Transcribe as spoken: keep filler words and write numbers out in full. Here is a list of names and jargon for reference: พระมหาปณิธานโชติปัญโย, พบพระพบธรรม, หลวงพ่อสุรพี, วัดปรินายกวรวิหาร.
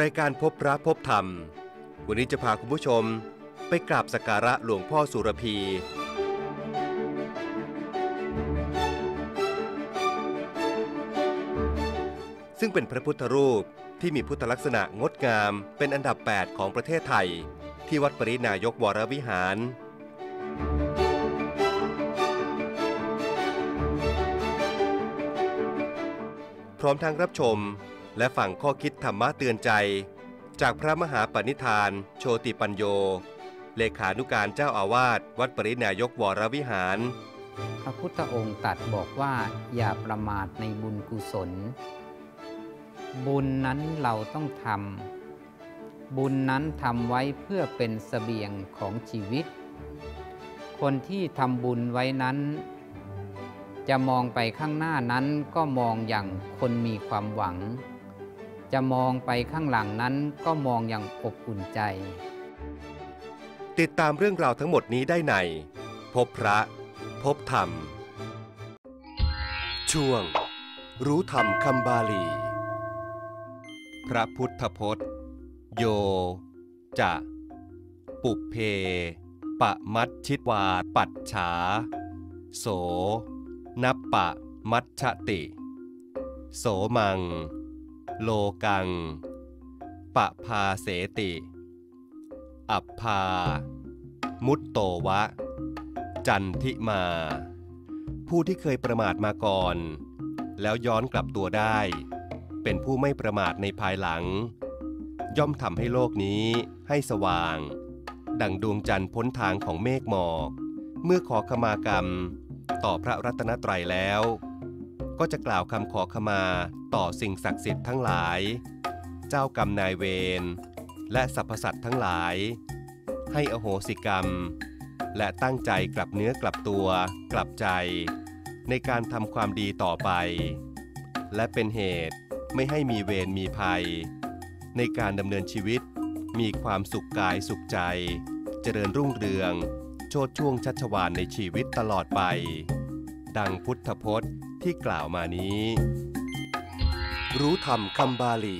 รายการพบพระพบธรรมวันนี้จะพาคุณผู้ชมไปกราบสักการะหลวงพ่อสุรพีซึ่งเป็นพระพุทธรูปที่มีพุทธลักษณะงดงามเป็นอันดับแปดของประเทศไทยที่วัดปรินายกวรวิหารพร้อมทั้งรับชมและฟังข้อคิดธรรมะเตือนใจจากพระมหาปณิธานโชติปัญโยเลขานุการเจ้าอาวาสวัดปรินายกวรวิหารพระพุทธองค์ตรัสบอกว่าอย่าประมาทในบุญกุศลบุญนั้นเราต้องทำบุญนั้นทำไว้เพื่อเป็นเสบียงของชีวิตคนที่ทำบุญไว้นั้นจะมองไปข้างหน้านั้นก็มองอย่างคนมีความหวังจะมองไปข้างหลังนั้นก็มองอย่างอบอุ่นใจติดตามเรื่องราวทั้งหมดนี้ได้ในพบพระพบธรรมช่วงรู้ธรรมคำบาลีพระพุทธพจน์โยจะปุเพปะมัชชิวาปัจฉาโสนัปปะมัชชติโสมังโลกังปะพาเสติอัปพามุตโตวะจันทิมาผู้ที่เคยประมาทมาก่อนแล้วย้อนกลับตัวได้เป็นผู้ไม่ประมาทในภายหลังย่อมทำให้โลกนี้ให้สว่างดั่งดวงจันทร์พ้นทางของเมฆหมอกเมื่อขอขมากรรมต่อพระรัตนตรัยแล้วก็จะกล่าวคำขอขมาต่อสิ่งศักดิ์สิทธิ์ทั้งหลายเจ้ากรรมนายเวรและสรรพสัตว์ทั้งหลายให้อโหสิกรรมและตั้งใจกลับเนื้อกลับตัวกลับใจในการทำความดีต่อไปและเป็นเหตุไม่ให้มีเวรมีภัยในการดำเนินชีวิตมีความสุขกายสุขใจเจริญรุ่งเรืองโชติช่วงชัชวาลในชีวิตตลอดไปดังพุทธพจน์ที่กล่าวมานี้รู้ธรรมคำบาลี